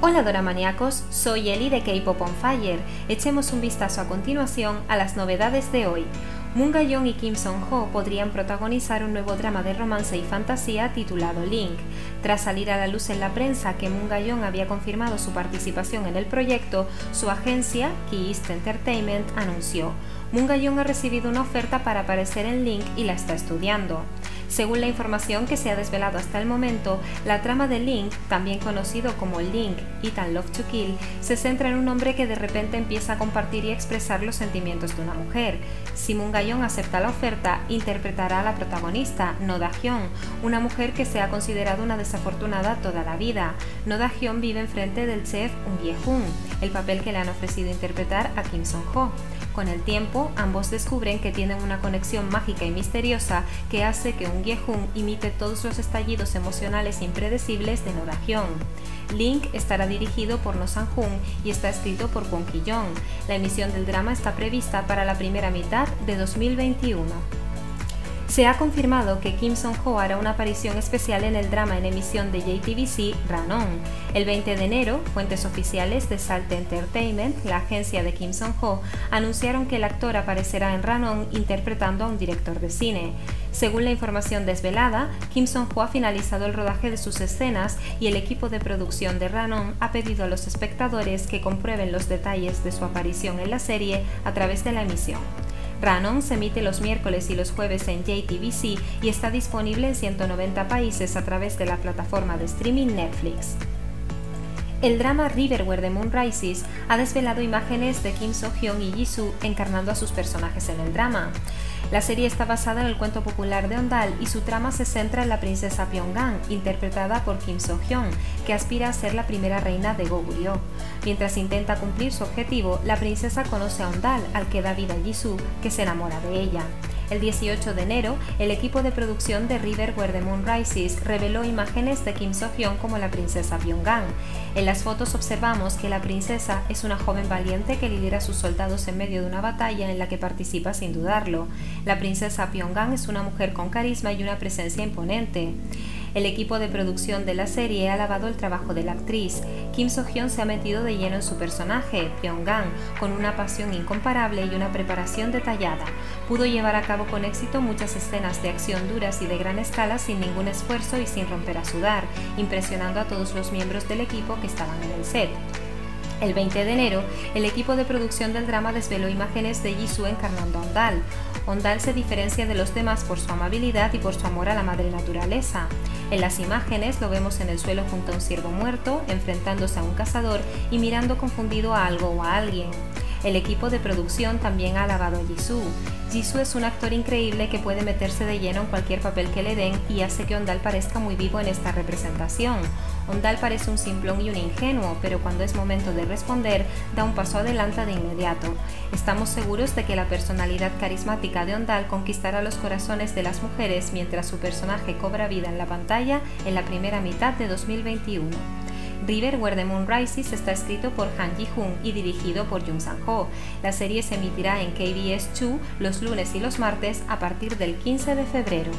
Hola doramaniacos, soy Eli de K-Pop on Fire. Echemos un vistazo a continuación a las novedades de hoy. Moon Ga Young y Kim Song-ho podrían protagonizar un nuevo drama de romance y fantasía titulado Link. Tras salir a la luz en la prensa que Moon Ga Young había confirmado su participación en el proyecto, su agencia, Key East Entertainment, anunció: Moon Ga Young ha recibido una oferta para aparecer en Link y la está estudiando. Según la información que se ha desvelado hasta el momento, la trama de Link, también conocido como Link Eat and Love to Kill, se centra en un hombre que de repente empieza a compartir y expresar los sentimientos de una mujer. Si Moon Ga Young acepta la oferta, interpretará a la protagonista, No Da Hyun, una mujer que se ha considerado una desafortunada toda la vida. No Da Hyun vive enfrente del chef Um-hye-hun, el papel que le han ofrecido interpretar a Kim Seon-ho. Con el tiempo, ambos descubren que tienen una conexión mágica y misteriosa que hace que Um-hye-hun imite todos los estallidos emocionales impredecibles de No Da Hyun. Link estará dirigido por No San-hun y está escrito por Won Ki-yeong. La emisión del drama está prevista para la primera mitad de 2021. Se ha confirmado que Kim Song-ho hará una aparición especial en el drama en emisión de JTBC, Run On. El 20 de enero, fuentes oficiales de Salt Entertainment, la agencia de Kim Song-ho, anunciaron que el actor aparecerá en Run On interpretando a un director de cine. Según la información desvelada, Kim Song-ho ha finalizado el rodaje de sus escenas y el equipo de producción de Run On ha pedido a los espectadores que comprueben los detalles de su aparición en la serie a través de la emisión. Run On se emite los miércoles y los jueves en JTBC y está disponible en 190 países a través de la plataforma de streaming Netflix. El drama River Where the Moon Rises ha desvelado imágenes de Kim So-hyun y Ji Soo encarnando a sus personajes en el drama. La serie está basada en el cuento popular de Ondal y su trama se centra en la princesa Pyeong-gang, interpretada por Kim So-hyun, que aspira a ser la primera reina de Goguryeo. Mientras intenta cumplir su objetivo, la princesa conoce a Ondal, al que da vida Ji Soo, que se enamora de ella. El 18 de enero, el equipo de producción de River Where the Moon Rises reveló imágenes de Kim So-hyun como la princesa Pyongan. En las fotos observamos que la princesa es una joven valiente que lidera a sus soldados en medio de una batalla en la que participa sin dudarlo. La princesa Pyongan es una mujer con carisma y una presencia imponente. El equipo de producción de la serie ha alabado el trabajo de la actriz. Kim So-hyun se ha metido de lleno en su personaje, Pyongan, con una pasión incomparable y una preparación detallada. Pudo llevar a cabo con éxito muchas escenas de acción duras y de gran escala sin ningún esfuerzo y sin romper a sudar, impresionando a todos los miembros del equipo que estaban en el set. El 20 de enero, el equipo de producción del drama desveló imágenes de Ji Soo encarnando a Ondal. Ondal se diferencia de los demás por su amabilidad y por su amor a la madre naturaleza. En las imágenes lo vemos en el suelo junto a un ciervo muerto, enfrentándose a un cazador y mirando confundido a algo o a alguien. El equipo de producción también ha alabado a Ji Soo. Ji Soo es un actor increíble que puede meterse de lleno en cualquier papel que le den y hace que Ondal parezca muy vivo en esta representación. Ondal parece un simplón y un ingenuo, pero cuando es momento de responder, da un paso adelante de inmediato. Estamos seguros de que la personalidad carismática de Ondal conquistará los corazones de las mujeres mientras su personaje cobra vida en la pantalla en la primera mitad de 2021. River Where the Moon Rises está escrito por Han Ji-hun y dirigido por Jung San-ho. La serie se emitirá en KBS 2 los lunes y los martes a partir del 15 de febrero.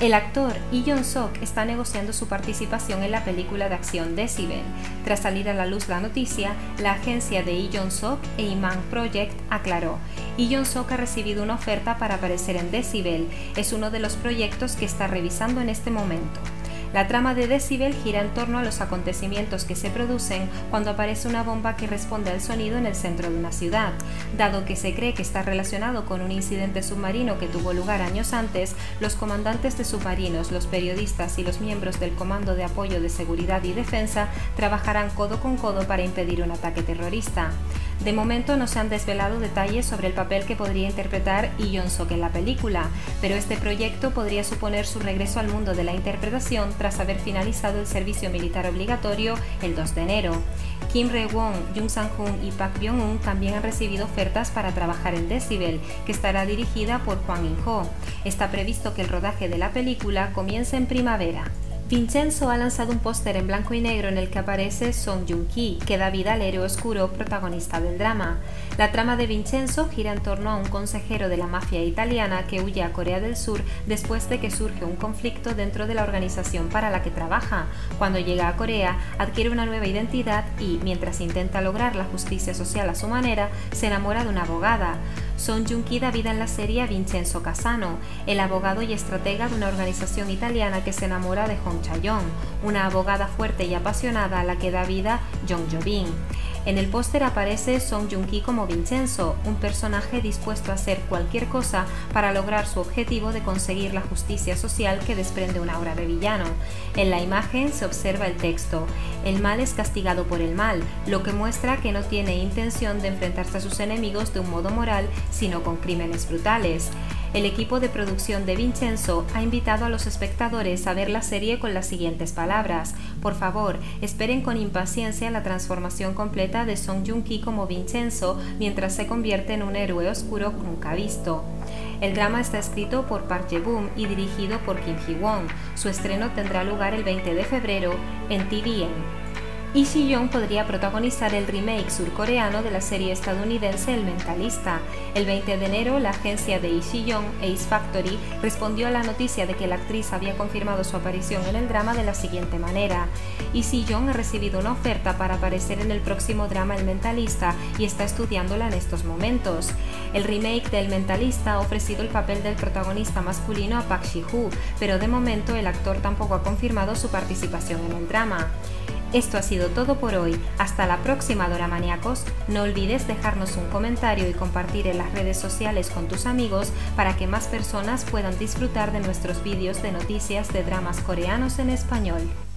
El actor Lee Jong-suk está negociando su participación en la película de acción Decibel. Tras salir a la luz la noticia, la agencia de Lee Jong-suk e Imang Project aclaró: Lee Jong-suk ha recibido una oferta para aparecer en Decibel. Es uno de los proyectos que está revisando en este momento. La trama de Decibel gira en torno a los acontecimientos que se producen cuando aparece una bomba que responde al sonido en el centro de una ciudad. Dado que se cree que está relacionado con un incidente submarino que tuvo lugar años antes, los comandantes de submarinos, los periodistas y los miembros del Comando de Apoyo de Seguridad y Defensa trabajarán codo con codo para impedir un ataque terrorista. De momento no se han desvelado detalles sobre el papel que podría interpretar Lee Jong-suk en la película, pero este proyecto podría suponer su regreso al mundo de la interpretación tras haber finalizado el servicio militar obligatorio el 2 de enero. Kim Rae-won, Jung Sang-hoon y Park Byung-hoon también han recibido ofertas para trabajar en Decibel, que estará dirigida por Hwang In-ho. Está previsto que el rodaje de la película comience en primavera. Vincenzo ha lanzado un póster en blanco y negro en el que aparece Song Joong Ki, que da vida al héroe oscuro protagonista del drama. La trama de Vincenzo gira en torno a un consejero de la mafia italiana que huye a Corea del Sur después de que surge un conflicto dentro de la organización para la que trabaja. Cuando llega a Corea, adquiere una nueva identidad y, mientras intenta lograr la justicia social a su manera, se enamora de una abogada. Song Joong Ki da vida en la serie a Vincenzo Casano, el abogado y estratega de una organización italiana que se enamora de Hong Cha-yong, una abogada fuerte y apasionada a la que da vida Jung Jo-bin. En el póster aparece Song Joong Ki como Vincenzo, un personaje dispuesto a hacer cualquier cosa para lograr su objetivo de conseguir la justicia social que desprende una aura de villano. En la imagen se observa el texto: el mal es castigado por el mal, lo que muestra que no tiene intención de enfrentarse a sus enemigos de un modo moral, sino con crímenes brutales. El equipo de producción de Vincenzo ha invitado a los espectadores a ver la serie con las siguientes palabras: por favor, esperen con impaciencia la transformación completa de Song Joong Ki como Vincenzo mientras se convierte en un héroe oscuro nunca visto. El drama está escrito por Park Byung-hoon y dirigido por Kim Hee-won. Su estreno tendrá lugar el 20 de febrero en TVN. Lee Jong-suk podría protagonizar el remake surcoreano de la serie estadounidense El Mentalista. El 20 de enero, la agencia de Lee Jong-suk, Ace Factory, respondió a la noticia de que la actriz había confirmado su aparición en el drama de la siguiente manera: Lee Jong-suk ha recibido una oferta para aparecer en el próximo drama El Mentalista y está estudiándola en estos momentos. El remake de El Mentalista ha ofrecido el papel del protagonista masculino a Park Ji-hun, pero de momento el actor tampoco ha confirmado su participación en el drama. Esto ha sido todo por hoy. Hasta la próxima, Doramaniacos. No olvides dejarnos un comentario y compartir en las redes sociales con tus amigos para que más personas puedan disfrutar de nuestros vídeos de noticias de dramas coreanos en español.